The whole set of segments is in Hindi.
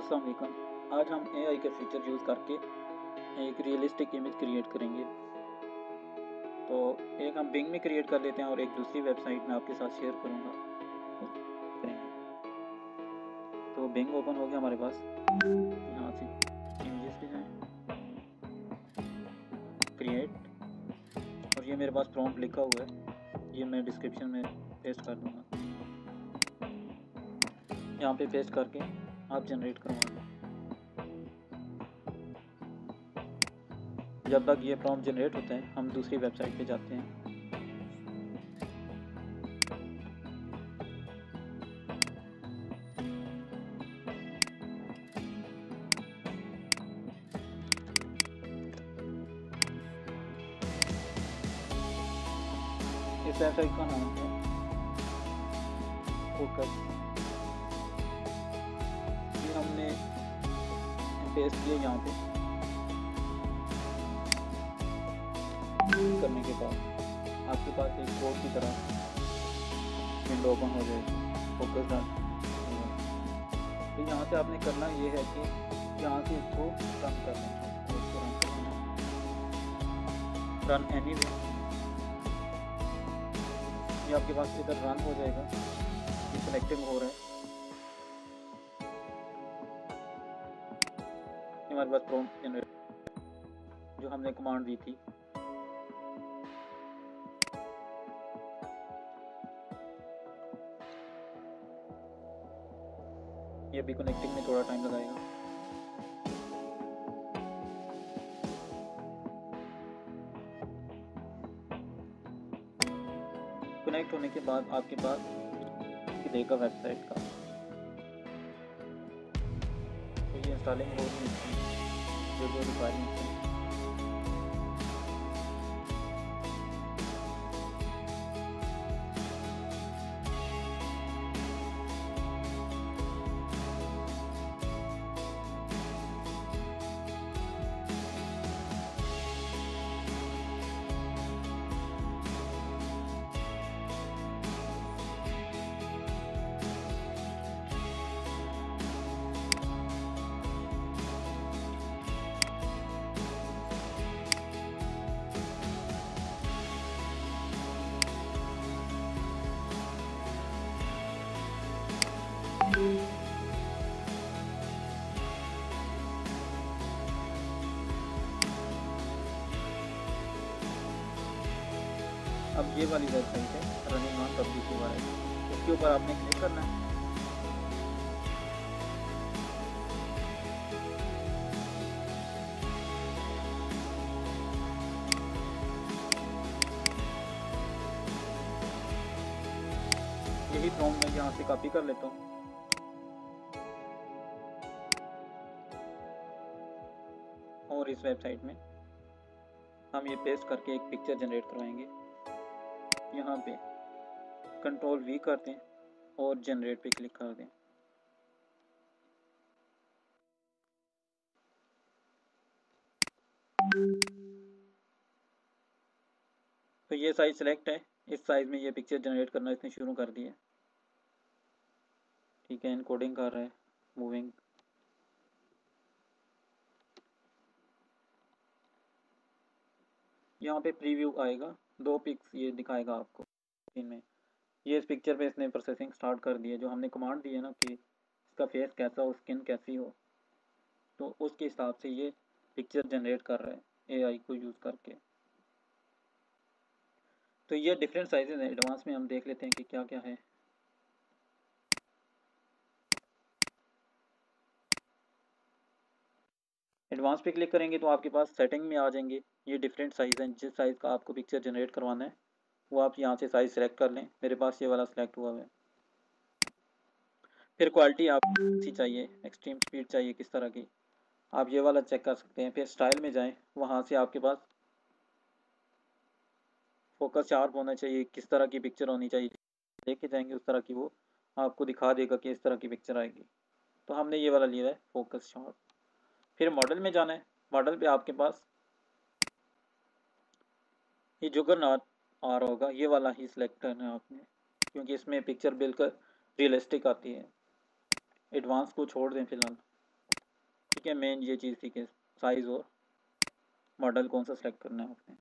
अस्सलाम वालेकुम। आज हम एआई के फीचर यूज़ करके एक रियलिस्टिक इमेज क्रिएट करेंगे। तो एक हम बिंग में क्रिएट कर लेते हैं और एक दूसरी वेबसाइट में आपके साथ शेयर करूँगा। तो बिंग ओपन हो गया हमारे पास। यहाँ से इमेजेस पे जाएँ, क्रिएट, और ये मेरे पास प्रॉम्प्ट लिखा हुआ है, ये मैं डिस्क्रिप्शन में पेस्ट कर दूँगा। यहाँ पे पेस्ट करके आप जनरेट करवाएंगे। जब तक ये प्रॉम्प्ट जनरेट होता है हम दूसरी वेबसाइट पे जाते हैं। इस वेबसाइट का नाम है फोकस। हमने पेस्ट किया यहाँ पे। करने के बाद आपके पास एक कोड की तरह विंडो ओपन हो जाएगी फोकस डाल। तो यहाँ से आपने करना ये है कि यहाँ से इसको रन कर दें, रन एनी वे। ये आपके पास इधर रन हो जाएगा, ये कनेक्टिंग हो रहा है। हमारे पास प्रॉम्प्ट जनरेट जो हमने कमांड दी थी, ये भी कनेक्टिंग में थोड़ा टाइम लगाएगा। कनेक्ट होने के बाद आपके पास देगा वेबसाइट का। ये इंस्टॉलिंग हो रही है जो रिक्वायरमेंट है। अब ये वाली वेबसाइट है रनिंग ऑन पब्लिक डिवाइस, उसके ऊपर आपने क्लिक करना है। यही प्रॉम्प्ट मैं यहाँ से कॉपी कर लेता हूँ। और इस वेबसाइट में हम ये पेस्ट करके एक पिक्चर जनरेट करवाएंगे। यहाँ पे कंट्रोल V कर दें और जनरेट पे क्लिक कर दें। तो ये साइज सेलेक्ट है, इस साइज में ये पिक्चर जनरेट करना इसने शुरू कर दिया। ठीक है, एनकोडिंग कर रहा है, मूविंग। यहाँ पे प्रीव्यू आएगा, 2 पिक्स ये दिखाएगा आपको इनमें। ये इस पिक्चर पे इसने प्रोसेसिंग स्टार्ट कर दी है। जो हमने कमांड दी है ना कि इसका फेस कैसा हो, स्किन कैसी हो, तो उसके हिसाब से ये पिक्चर जनरेट कर रहा है एआई को यूज़ करके। तो ये डिफरेंट साइजेस हैं। एडवांस में हम देख लेते हैं कि क्या क्या है। एडवांस पे क्लिक करेंगे तो आपके पास सेटिंग में आ जाएंगे। ये डिफरेंट साइज़ हैं, जिस साइज़ का आपको पिक्चर जनरेट करवाना है वो आप यहाँ से साइज़ सेलेक्ट कर लें। मेरे पास ये वाला सेलेक्ट हुआ है। फिर क्वालिटी आपको अच्छी चाहिए, एक्सट्रीम स्पीड चाहिए किस तरह की, आप ये वाला चेक कर सकते हैं। फिर स्टाइल में जाएँ, वहाँ से आपके पास फोकस शार्प होना चाहिए, किस तरह की पिक्चर होनी चाहिए। लेके जाएंगे उस तरह की, वो आपको दिखा देगा कि इस तरह की पिक्चर आएगी। तो हमने ये वाला लिया है फोकस शार्प। फिर मॉडल में जाना है। मॉडल पे आपके पास ये जुगरनॉट आ रहा होगा, ये वाला ही सिलेक्ट करना है आपने, क्योंकि इसमें पिक्चर बिल्कुल रियलिस्टिक आती है। एडवांस को छोड़ दें फिलहाल। ठीक है, मेन ये चीज़ ठीक है, साइज़ और मॉडल कौन सा सेलेक्ट करना है आपने।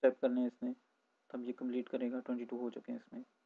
स्टेप करने हैं इसमें, तब ये कंप्लीट करेगा। 22 हो चुके हैं इसमें।